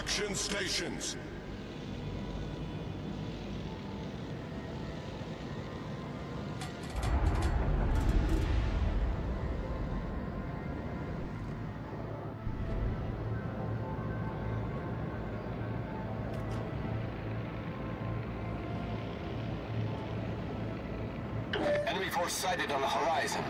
Action stations. Enemy force sighted on the horizon.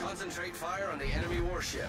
Concentrate fire on the enemy warship.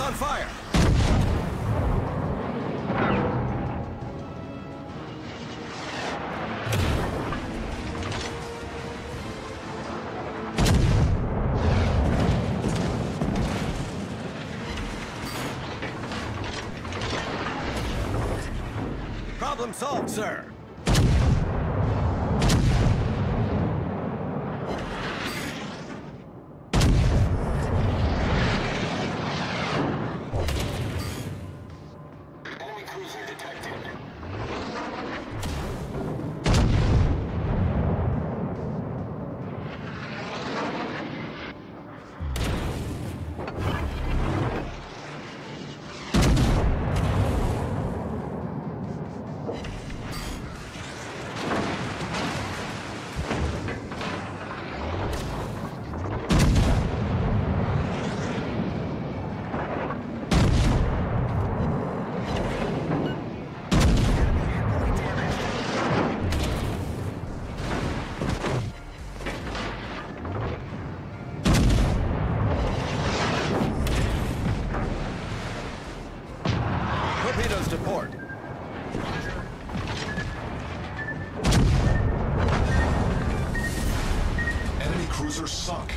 On fire! Problem solved, sir! Torpedoes to port. Enemy cruiser sunk.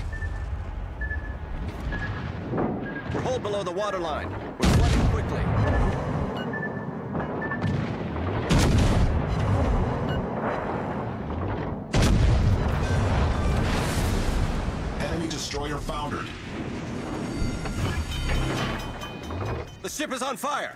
Hold below the waterline. We're flooding quickly. Enemy destroyer foundered. The ship is on fire.